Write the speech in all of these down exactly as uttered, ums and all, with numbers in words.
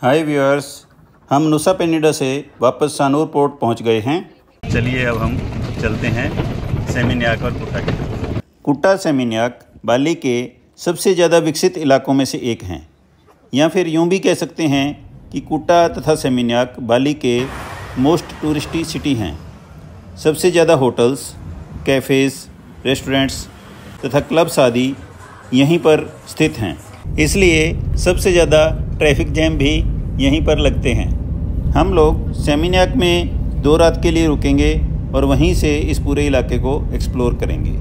हाय viewers, हम Nusa Penida से वापस सानूर पोर्ट पहुंच गए हैं। चलिए अब हम चलते हैं सेमिन्याक और कुटा की तरफ। कुटा सेमिन्याक बाली के सबसे ज़्यादा विकसित इलाकों में से एक हैं, या फिर यूं भी कह सकते हैं कि कुटा तथा सेमिन्याक बाली के मोस्ट टूरिस्टी सिटी हैं। सबसे ज़्यादा होटल्स, कैफ़ेज़, रेस्टोरेंट्स तथा क्लब्स आदि यहीं पर स्थित हैं, इसलिए सबसे ज़्यादा ट्रैफिक जैम भी यहीं पर लगते हैं। हम लोग सेमिन्याक में दो रात के लिए रुकेंगे और वहीं से इस पूरे इलाके को एक्सप्लोर करेंगे।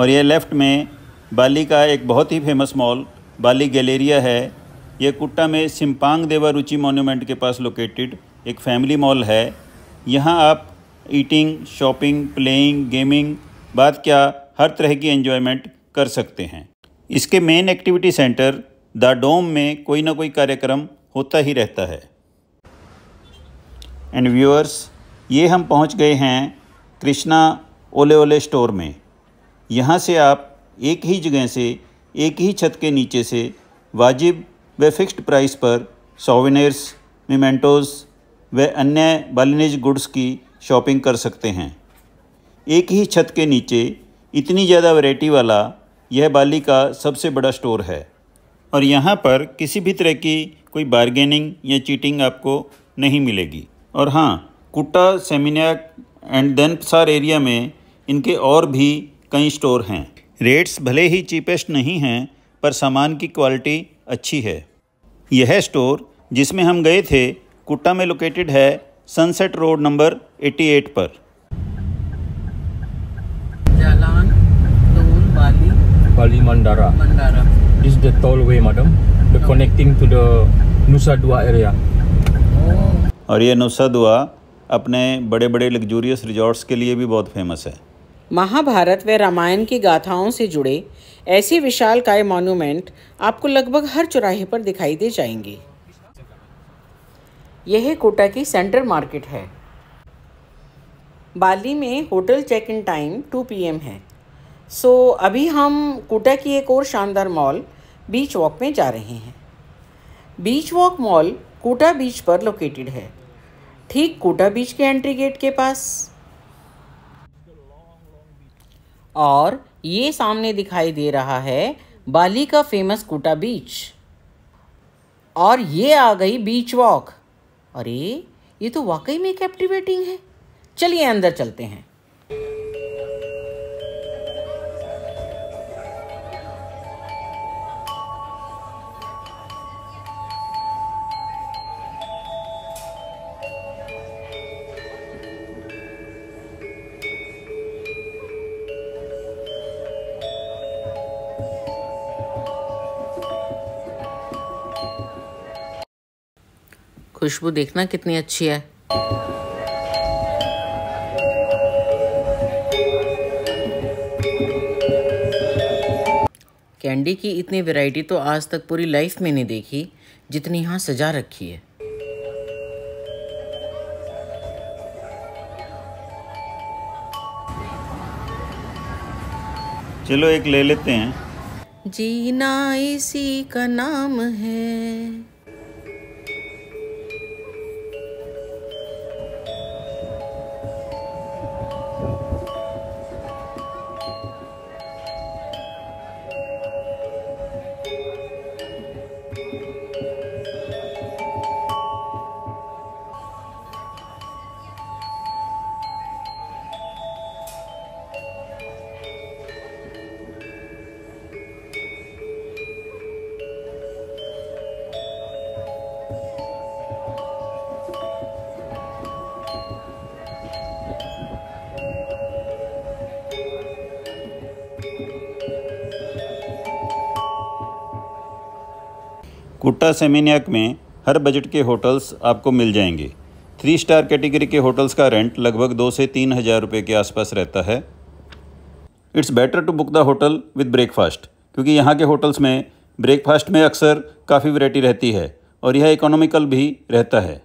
और यह लेफ़्ट में बाली का एक बहुत ही फेमस मॉल बाली गैलेरिया है। यह कुट्टा में सिंपांग देवा रुचि मॉन्यूमेंट के पास लोकेटेड एक फैमिली मॉल है। यहाँ आप ईटिंग, शॉपिंग, प्लेइंग, गेमिंग, बात क्या हर तरह की एंजॉयमेंट कर सकते हैं। इसके main activity centre the dome में कोई ना कोई कार्यक्रम होता ही रहता है। एंड व्यूअर्स, ये हम पहुंच गए हैं कृष्णा ओले ओले स्टोर में। यहाँ से आप एक ही जगह से, एक ही छत के नीचे से वाजिब व फिक्स्ड प्राइस पर सोवेनिर्स, मेमेंटोज़ व अन्य बालिनीज गुड्स की शॉपिंग कर सकते हैं। एक ही छत के नीचे इतनी ज़्यादा वैरायटी वाला यह बाली का सबसे बड़ा स्टोर है, और यहाँ पर किसी भी तरह की कोई बारगेनिंग या चीटिंग आपको नहीं मिलेगी। और हाँ, कुटा, सेमिन्याक एंड देनपसार एरिया में इनके और भी कई स्टोर हैं। रेट्स भले ही चीपेस्ट नहीं हैं, पर सामान की क्वालिटी अच्छी है। यह स्टोर जिसमें हम गए थे कुटा में लोकेटेड है सनसेट रोड नंबर अठासी पर। Jalan Tol Bali Bali Mandara Mandara is the tollway madam, the connecting to the Nusa Dua area। और ये नुसा दुआ अपने बड़े बड़े लग्जूरियस रिजॉर्ट्स के लिए भी बहुत फेमस है। महाभारत व रामायण की गाथाओं से जुड़े ऐसे विशालकाय मॉन्यूमेंट आपको लगभग हर चौराहे पर दिखाई दे जाएंगे। यह कोटा की सेंटर मार्केट है। बाली में hotel check in time two P M है। सो so, अभी हम कोटा की एक और शानदार मॉल बीच वॉक में जा रहे हैं। बीच वॉक मॉल कुटा बीच पर लोकेटेड है, ठीक कुटा बीच के एंट्री गेट के पास। और ये सामने दिखाई दे रहा है बाली का फेमस कुटा बीच। और ये आ गई बीच वॉक। अरे, ये तो वाकई में कैप्टिवेटिंग है। चलिए अंदर चलते हैं। खुशबू देखना कितनी अच्छी है। कैंडी की इतनी वैरायटी तो आज तक पूरी लाइफ में नहीं देखी जितनी यहाँ सजा रखी है। चलो एक ले लेते हैं। जीना इसी का नाम है। कुटा सेमिन्याक में हर बजट के होटल्स आपको मिल जाएंगे। थ्री स्टार कैटेगरी के होटल्स का रेंट लगभग दो से तीन हज़ार रुपये के आसपास रहता है। It's better to book the hotel with breakfast, क्योंकि यहाँ के होटल्स में ब्रेकफास्ट में अक्सर काफ़ी वैरायटी रहती है और यह इकोनॉमिकल भी रहता है।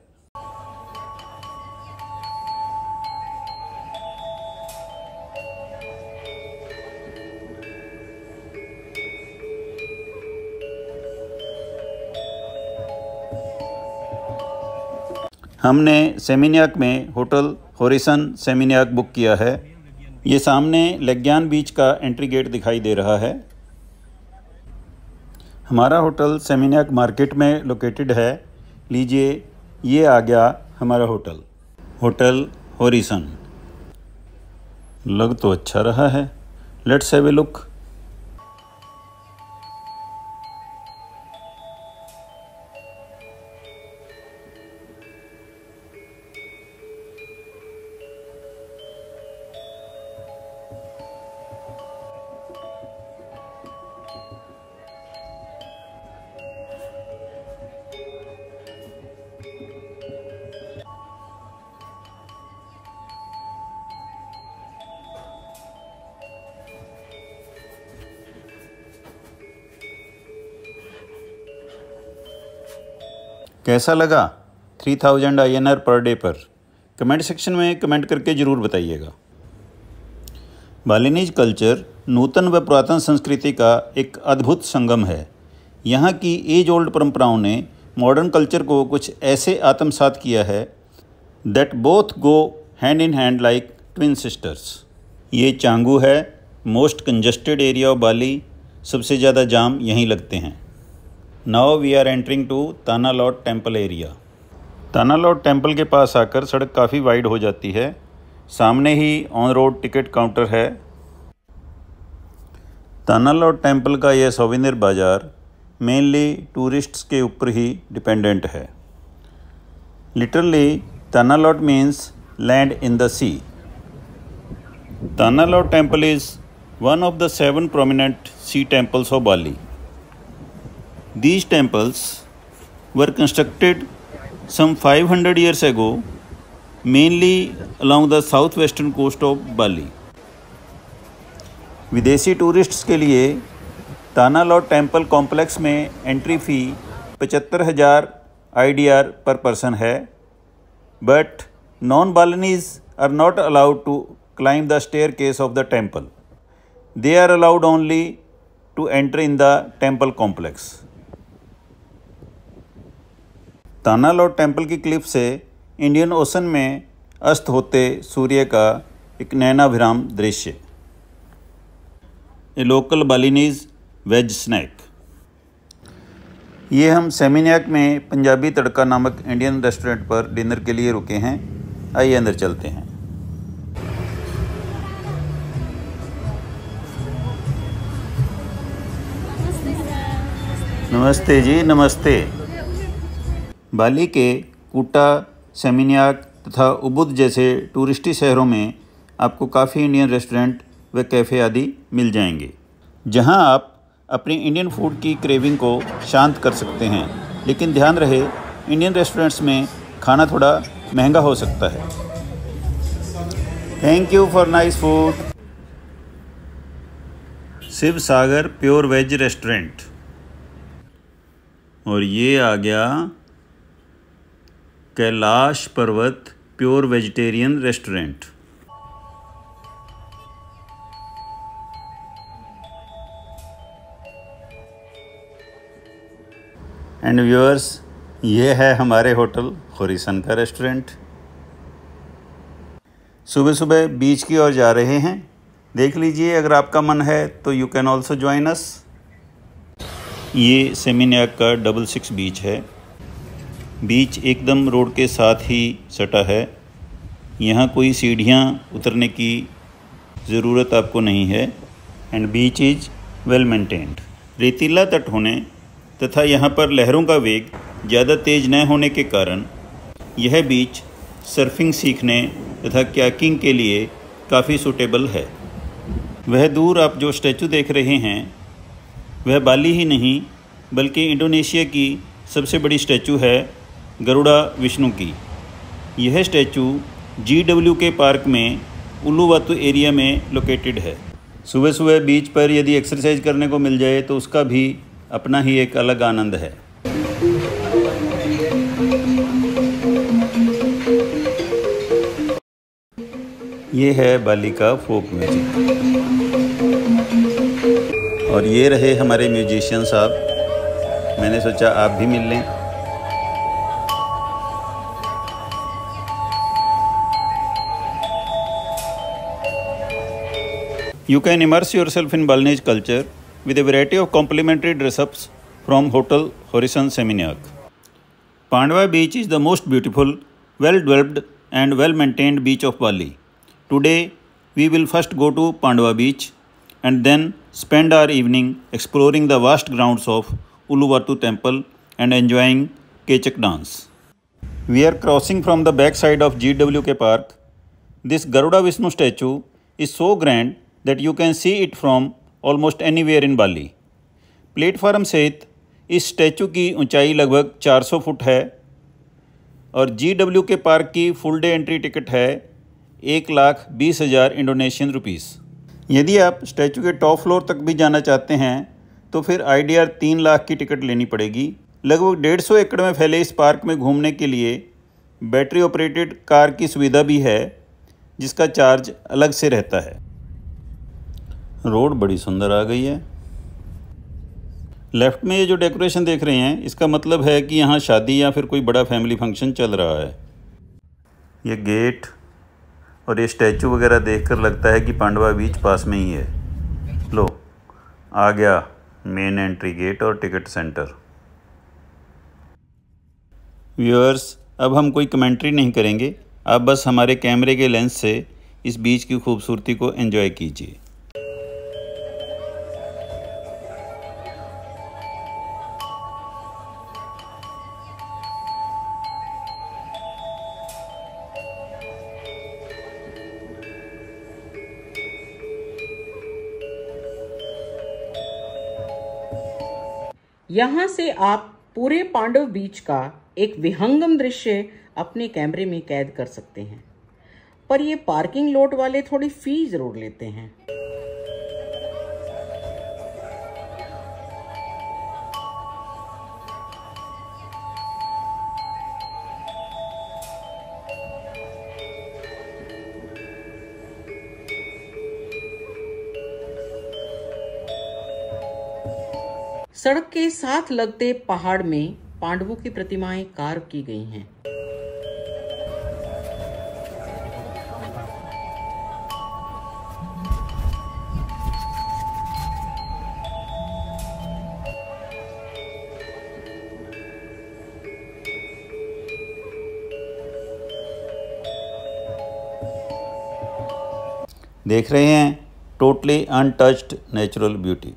हमने सेमिन्याक में होटल होरिसन सेमिन्याक बुक किया है। ये सामने लेग्यान बीच का एंट्री गेट दिखाई दे रहा है। हमारा होटल सेमिन्याक मार्केट में लोकेटेड है। लीजिए, ये आ गया हमारा होटल होटल होरिसन। लग तो अच्छा रहा है। Let's have a look. कैसा लगा तीन हज़ार I N R per day per? Comment section में कमेंट करके ज़रूर बताइएगा। बालिनीज कल्चर नूतन व पुरातन संस्कृति का एक अद्भुत संगम है। यहाँ की एज ओल्ड परंपराओं ने मॉडर्न कल्चर को कुछ ऐसे आत्मसात किया है that both go hand in hand like twin sisters. ये चांगू है, most congested area of Bali. सबसे ज़्यादा जाम यहीं लगते हैं। Now we are entering to Tanah Lot temple area. Tanah Lot temple के पास आकर सड़क काफ़ी वाइड हो जाती है। सामने ही ऑन रोड टिकट काउंटर है। ताना लॉट टेम्पल का यह सोविनियर बाज़ार मेनली टूरिस्ट्स के ऊपर ही डिपेंडेंट है। Literally Tanah Lot means land in the sea. Tanah Lot temple is one of the seven prominent sea temples of Bali. These temples were constructed some five hundred years ago, mainly along the southwestern coast of Bali. विदेशी tourists के लिए Tanah Lot temple complex में entry fee पचहत्तर हज़ार I D R पर person है। But non Balinese are not allowed to climb the staircase of the temple. They are allowed only to enter in the temple complex. Tanah Lot temple की cliff से Indian ocean में अस्त होते सूर्य का एक नयनाभिराम दृश्य। A local Balinese veg snack. ये हम सेमिन्याक में पंजाबी तड़का नामक इंडियन रेस्टोरेंट पर डिनर के लिए रुके हैं। आइए अंदर चलते हैं। नमस्ते जी, नमस्ते। बाली के कूटा, सेमिन्याक तथा उबुद जैसे टूरिस्टी शहरों में आपको काफ़ी इंडियन रेस्टोरेंट व कैफ़े आदि मिल जाएंगे, जहां आप अपनी इंडियन फूड की क्रेविंग को शांत कर सकते हैं। लेकिन ध्यान रहे, इंडियन रेस्टोरेंट्स में खाना थोड़ा महंगा हो सकता है। Thank you for nice food. Shiv Sagar pure veg restaurant. और ये आ गया Kailash Parvat pure vegetarian restaurant. And viewers, ये है हमारे होटल होरिसन का रेस्टोरेंट। सुबह सुबह बीच की ओर जा रहे हैं। देख लीजिए, अगर आपका मन है तो you can also join us. ये सेमिन्याक का डबल सिक्स बीच है। बीच एकदम रोड के साथ ही सटा है। यहाँ कोई सीढ़ियाँ उतरने की ज़रूरत आपको नहीं है। And beach is well maintained. रेतीला तट होने तथा यहाँ पर लहरों का वेग ज़्यादा तेज न होने के कारण यह बीच सर्फिंग सीखने तथा कायाकिंग के लिए काफ़ी सूटेबल है। वह दूर आप जो स्टैचू देख रहे हैं वह बाली ही नहीं बल्कि इंडोनेशिया की सबसे बड़ी स्टैचू है, गरुड़ा विष्णु की। यह statue G W K park में उलुवातु एरिया में लोकेटेड है। सुबह सुबह बीच पर यदि एक्सरसाइज करने को मिल जाए तो उसका भी अपना ही एक अलग आनंद है। ये है बाली का फोक म्यूजिक। और ये रहे हमारे म्यूजिशियन साहब। मैंने सोचा आप भी मिल लें। You can immerse yourself in Balinese culture with a variety of complimentary dress-ups from Hotel Horizon Seminyak. Pandawa Beach is the most beautiful, well-developed and well-maintained beach of Bali. Today, we will first go to Pandawa Beach and then spend our evening exploring the vast grounds of Uluwatu Temple and enjoying Kecak dance. We are crossing from the backside of G W K Park. This Garuda Vishnu statue is so grand that you can see it from almost anywhere in Bali. Platform सहित इस statue की ऊंचाई लगभग चार सौ foot है और G W K park की फुल डे एंट्री टिकट है एक लाख बीस हज़ार इंडोनेशियन रुपीस। यदि आप स्टैचू के टॉप फ्लोर तक भी जाना चाहते हैं तो फिर आई डी आर तीन लाख की टिकट लेनी पड़ेगी। लगभग डेढ़ सौ एकड़ में फैले इस पार्क में घूमने के लिए बैटरी ऑपरेटेड कार की सुविधा भी है जिसका चार्ज अलग से रहता है। रोड बड़ी सुंदर आ गई है। लेफ्ट में ये जो डेकोरेशन देख रहे हैं इसका मतलब है कि यहाँ शादी या फिर कोई बड़ा फैमिली फंक्शन चल रहा है। ये गेट और ये स्टैचू वगैरह देखकर लगता है कि पांडवा बीच पास में ही है। लो, आ गया मेन एंट्री गेट और टिकट सेंटर। व्यूअर्स, अब हम कोई कमेंट्री नहीं करेंगे, आप बस हमारे कैमरे के लेंस से इस बीच की खूबसूरती को एंजॉय कीजिए। यहाँ से आप पूरे पांडव बीच का एक विहंगम दृश्य अपने कैमरे में कैद कर सकते हैं, पर ये पार्किंग लॉट वाले थोड़ी फी जरूर लेते हैं। सड़क के साथ लगते पहाड़ में पांडवों की प्रतिमाएं कार्व की गई हैं। देख रहे हैं totally untouched natural beauty.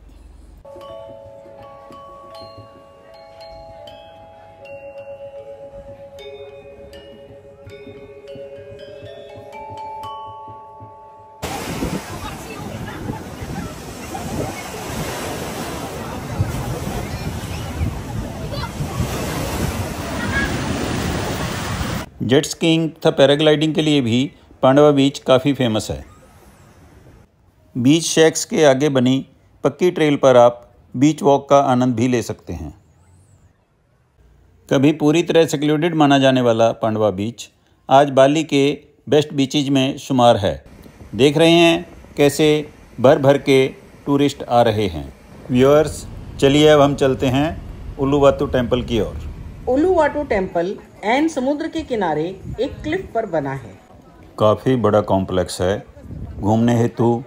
Jet skiing तथा पैराग्लाइडिंग के लिए भी पांडवा बीच काफ़ी फेमस है। बीच शैक्स के आगे बनी पक्की ट्रेल पर आप बीच वॉक का आनंद भी ले सकते हैं। कभी पूरी तरह सेक्लूडेड माना जाने वाला पांडवा बीच आज बाली के बेस्ट बीचेज में शुमार है। देख रहे हैं कैसे भर भर के टूरिस्ट आ रहे हैं। व्यूअर्स, चलिए अब हम चलते हैं उलुवातु टेम्पल की ओर। उलुवातु टेम्पल एन समुद्र के किनारे एक क्लिफ पर बना है। काफ़ी बड़ा कॉम्प्लेक्स है, घूमने हेतु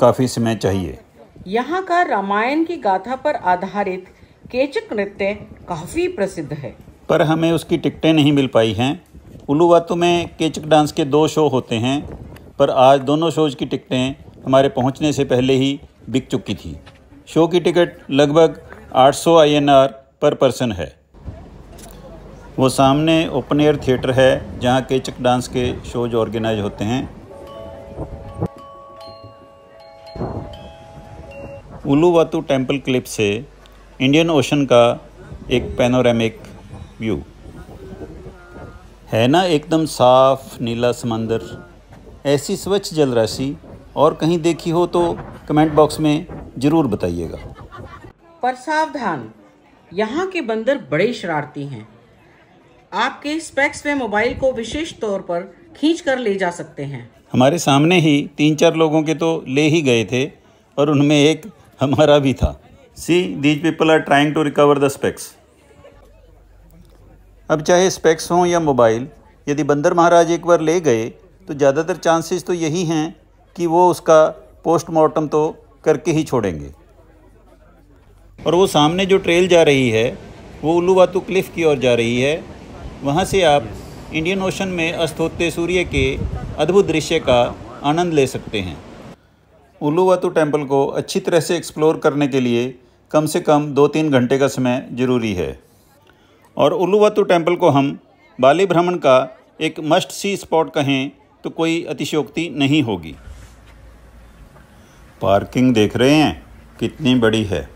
काफ़ी समय चाहिए। यहाँ का रामायण की गाथा पर आधारित केचक नृत्य काफ़ी प्रसिद्ध है, पर हमें उसकी टिकटें नहीं मिल पाई हैं। उलुवातु में केचक डांस के दो शो होते हैं, पर आज दोनों शोज की टिकटें हमारे पहुँचने से पहले ही बिक चुकी थी। शो की टिकट लगभग आठ सौ आई एन आर पर पर्सन है। वो सामने ओपन एयर थिएटर है जहाँ केचक डांस के शोज ऑर्गेनाइज होते हैं। उलुवातु टेम्पल क्लिप से इंडियन ओशन का एक पैनोरेमिक व्यू है। ना एकदम साफ नीला समंदर, ऐसी स्वच्छ जलराशि और कहीं देखी हो तो कमेंट बॉक्स में ज़रूर बताइएगा। पर सावधान, यहाँ के बंदर बड़े शरारती हैं। आपके स्पेक्स में मोबाइल को विशेष तौर पर खींच कर ले जा सकते हैं। हमारे सामने ही तीन चार लोगों के तो ले ही गए थे और उनमें एक हमारा भी था। See these people are trying to recover the specs. अब चाहे स्पेक्स हों या मोबाइल, यदि बंदर महाराज एक बार ले गए तो ज़्यादातर चांसेस तो यही हैं कि वो उसका पोस्टमार्टम तो करके ही छोड़ेंगे। और वो सामने जो ट्रेल जा रही है वो उलुवातु क्लिफ़ की ओर जा रही है। वहाँ से आप इंडियन ओशन में अस्त होते सूर्य के अद्भुत दृश्य का आनंद ले सकते हैं। उलुवातु टेम्पल को अच्छी तरह से एक्सप्लोर करने के लिए कम से कम दो तीन घंटे का समय ज़रूरी है। और उलुवातु टेम्पल को हम बाली भ्रमण का एक मस्ट सी स्पॉट कहें तो कोई अतिशयोक्ति नहीं होगी। पार्किंग देख रहे हैं कितनी बड़ी है।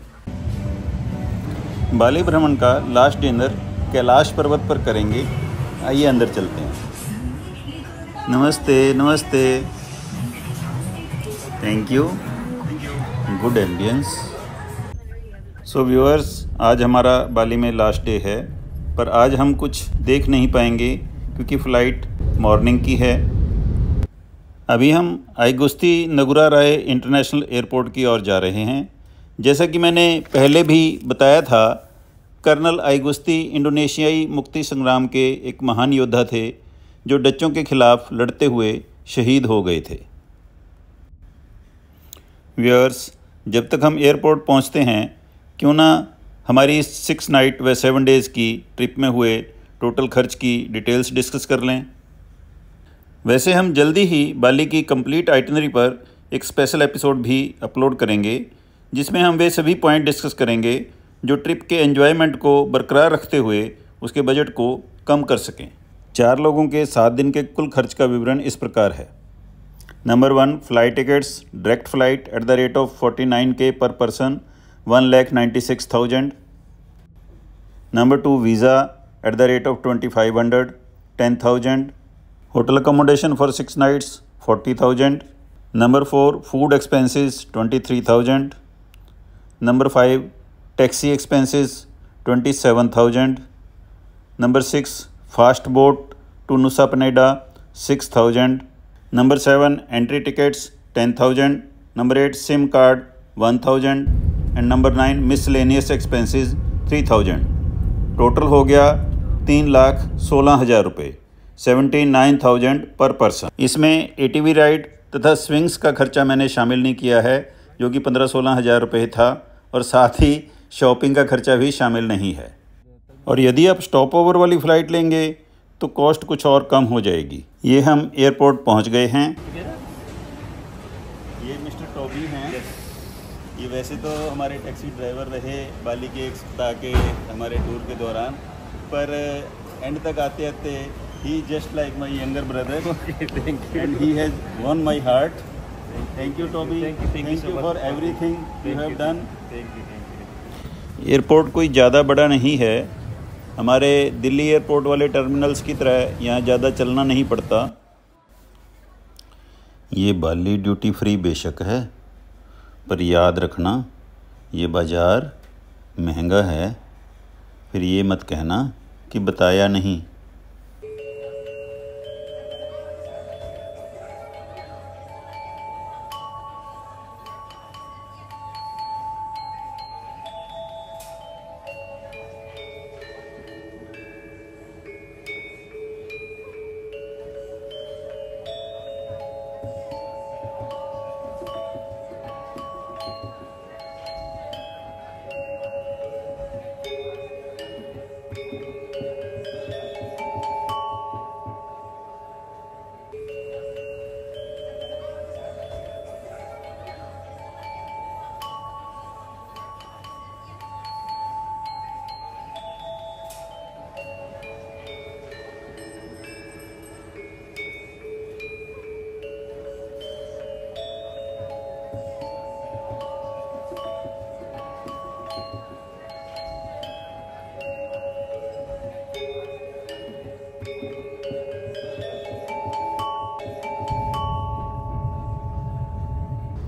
बाली भ्रमण का लास्ट डिनर कैलाश पर्वत पर करेंगे। आइए अंदर चलते हैं। नमस्ते नमस्ते, thank you, good ambience. So viewers, आज हमारा बाली में लास्ट डे है, पर आज हम कुछ देख नहीं पाएंगे क्योंकि फ़्लाइट मॉर्निंग की है। अभी हम आईगुस्ती नगुरा राय इंटरनेशनल एयरपोर्ट की ओर जा रहे हैं। जैसा कि मैंने पहले भी बताया था, कर्नल आईगुस्ती इंडोनेशियाई मुक्ति संग्राम के एक महान योद्धा थे जो डचों के खिलाफ लड़ते हुए शहीद हो गए थे। व्यूअर्स, जब तक हम एयरपोर्ट पहुंचते हैं, क्यों ना हमारी सिक्स नाइट व सेवन डेज़ की ट्रिप में हुए टोटल खर्च की डिटेल्स डिस्कस कर लें। वैसे हम जल्दी ही बाली की कंप्लीट आइटनरी पर एक स्पेशल एपिसोड भी अपलोड करेंगे, जिसमें हम वे सभी पॉइंट डिस्कस करेंगे जो ट्रिप के एन्जॉयमेंट को बरकरार रखते हुए उसके बजट को कम कर सकें। चार लोगों के सात दिन के कुल खर्च का विवरण इस प्रकार है। Number one, flight tickets, direct flight at the rate of forty nine K per person, one lakh ninety six thousand. Number two, visa at the rate of twenty five hundred, ten thousand. Hotel accommodation for six nights forty thousand. Number four, food expenses twenty three thousand. Number five, taxi expenses twenty seven thousand. Number six, fast boat to Nusa Penida six thousand. Number seven, entry tickets ten thousand. Number eight, SIM card one thousand. And number nine, miscellaneous expenses three thousand. Total हो गया तीन लाख सोलह हज़ार रुपये, seventy nine thousand per person. इसमें A T V ride तथा swings का खर्चा मैंने शामिल नहीं किया है, जो कि पंद्रह सोलह हज़ार रुपये था, और साथ ही शॉपिंग का खर्चा भी शामिल नहीं है। और यदि आप स्टॉप ओवर वाली फ़्लाइट लेंगे तो कॉस्ट कुछ और कम हो जाएगी। ये हम एयरपोर्ट पहुंच गए हैं। ये मिस्टर टॉबी हैं। ये वैसे तो हमारे टैक्सी ड्राइवर रहे बाली के एक सप्ताह के हमारे टूर के दौरान, पर एंड तक आते आते He is just like my younger brother. Okay, thank you. And he has won my heart. Thank you, Tobby. Thank you, thank you, thank you for everything you have done. Thank you, thank you. Airport कोई ज़्यादा बड़ा नहीं है। हमारे Delhi airport वाले terminals की तरह यहाँ ज़्यादा चलना नहीं पड़ता। ये बाली ड्यूटी फ्री बेशक है, पर याद रखना ये बाज़ार महंगा है। फिर ये मत कहना कि बताया नहीं।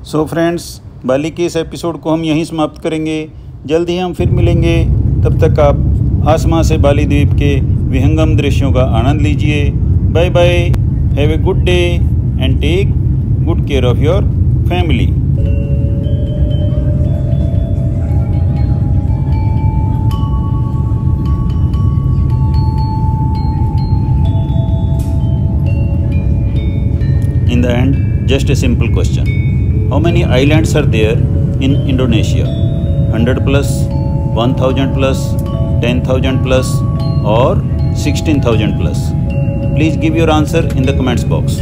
सो so फ्रेंड्स, बाली के इस एपिसोड को हम यहीं समाप्त करेंगे। जल्द ही हम फिर मिलेंगे। तब तक आप आसमां से बाली द्वीप के विहंगम दृश्यों का आनंद लीजिए। Bye bye, have a good day and take good care of your family. In the end, just a simple question, How many islands are there in Indonesia? one hundred plus, one thousand plus, ten thousand plus or sixteen thousand plus? Please give your answer in the comments box.